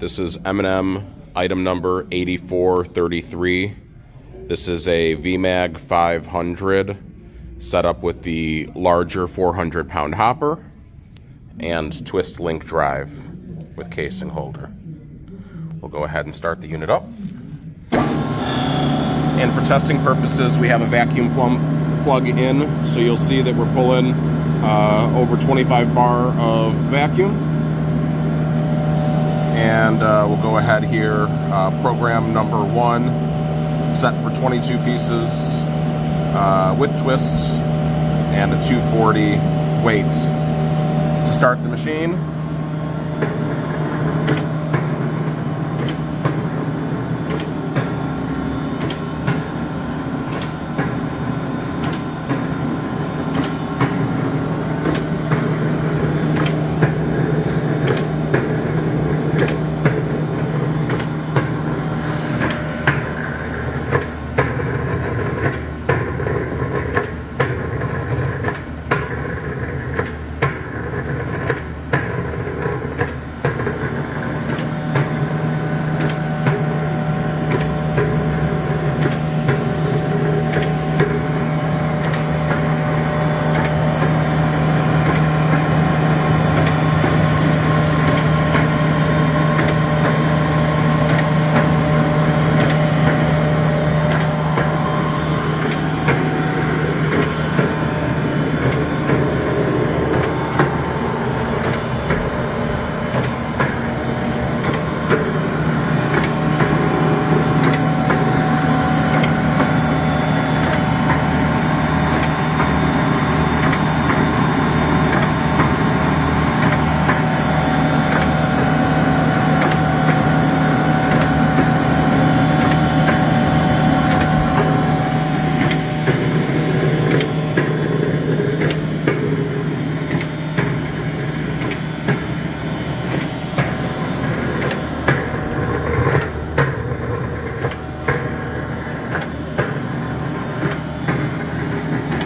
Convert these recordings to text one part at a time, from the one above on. This is M&M item number 8433. This is a Vemag 500 set up with the larger 400-pound hopper and twist link drive with casing holder. We'll go ahead and start the unit up. And for testing purposes, we have a vacuum plug in, so you'll see that we're pulling over 25 bar of vacuum. And we'll go ahead here, program number 1, set for 22 pieces with twists and a 240 weight. To start the machine,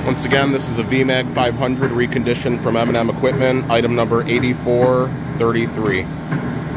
once again, this is a Vemag 500 reconditioned from M&M Equipment, item number 8433.